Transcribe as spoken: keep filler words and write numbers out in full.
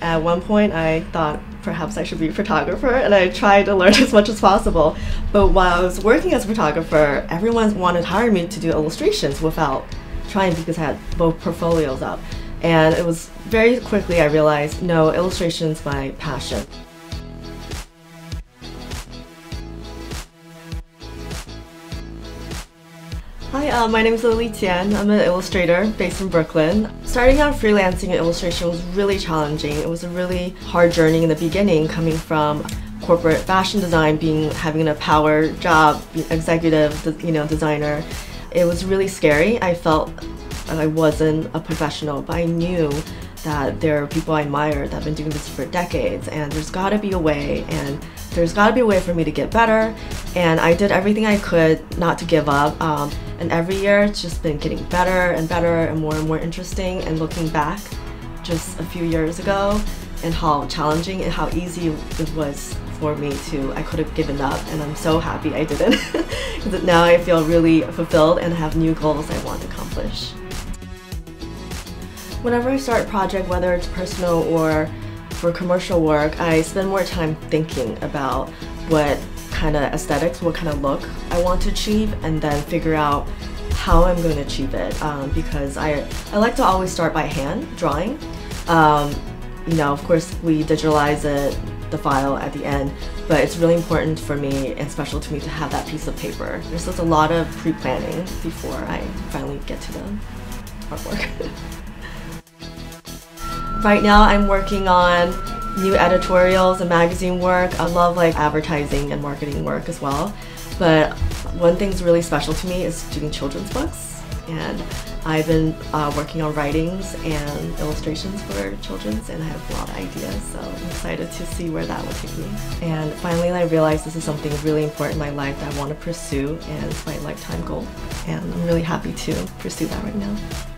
At one point, I thought perhaps I should be a photographer, and I tried to learn as much as possible. But while I was working as a photographer, everyone wanted to hire me to do illustrations without trying, because I had both portfolios up. And it was very quickly I realized, no, illustration's my passion. Hi, uh, my name is Lily Qian. I'm an illustrator based in Brooklyn. Starting out freelancing in illustration was really challenging. It was a really hard journey in the beginning, coming from corporate fashion design, being having a power job, executive, you know, designer. It was really scary. I felt I wasn't a professional, but I knew that there are people I admire that have been doing this for decades, and there's got to be a way, and there's got to be a way for me to get better. And I did everything I could not to give up. Um, and every year, it's just been getting better and better and more and more interesting. And looking back just a few years ago, and how challenging and how easy it was for me to, I could have given up, and I'm so happy I didn't. Because now I feel really fulfilled and have new goals I want to accomplish. Whenever I start a project, whether it's personal or for commercial work, I spend more time thinking about what kind of aesthetics, what kind of look I want to achieve, and then figure out how I'm going to achieve it. Um, because I, I like to always start by hand drawing. Um, you know, of course, we digitalize it, the file at the end, but it's really important for me and special to me to have that piece of paper. There's just a lot of pre-planning before I finally get to the artwork. Right now I'm working on new editorials and magazine work. I love like advertising and marketing work as well. But one thing's really special to me is doing children's books. And I've been uh, working on writings and illustrations for children's, and I have a lot of ideas, so I'm excited to see where that will take me. And finally I realized this is something really important in my life that I want to pursue, and it's my lifetime goal. And I'm really happy to pursue that right now.